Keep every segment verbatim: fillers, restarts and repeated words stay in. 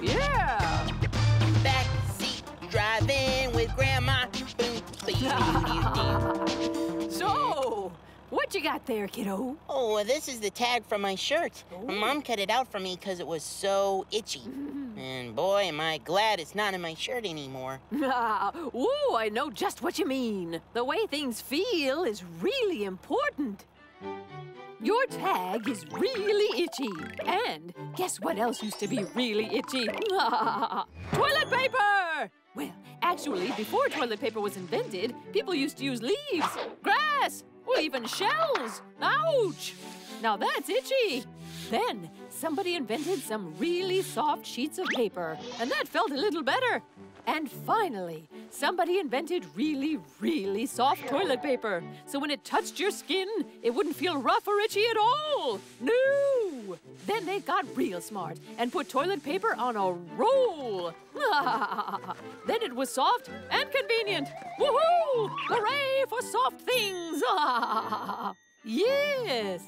Yeah! Backseat driving with Grandma. So, what you got there, kiddo? Oh, well, this is the tag from my shirt. Oh. My mom cut it out for me because it was so itchy. And boy, am I glad it's not in my shirt anymore. Ah, ooh, I know just what you mean. The way things feel is really important. Your tag is really itchy. And guess what else used to be really itchy? Toilet paper! Well, actually, before toilet paper was invented, people used to use leaves, grass, or even shells. Ouch! Now that's itchy. Then somebody invented some really soft sheets of paper, and that felt a little better. And finally, somebody invented really, really soft toilet paper, so when it touched your skin, it wouldn't feel rough or itchy at all. No! Then they got real smart and put toilet paper on a roll. Then it was soft and convenient. Woohoo! Hooray for soft things! Yes!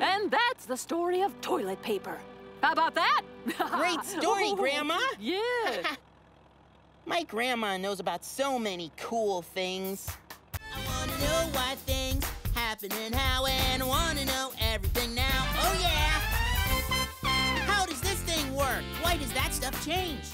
And that's the story of toilet paper. How about that? Great story, oh, Grandma. Yeah. My grandma knows about so many cool things. I want to know why things happen and how, and want to know everything now. Oh, yeah. How does this thing work? Why does that stuff change?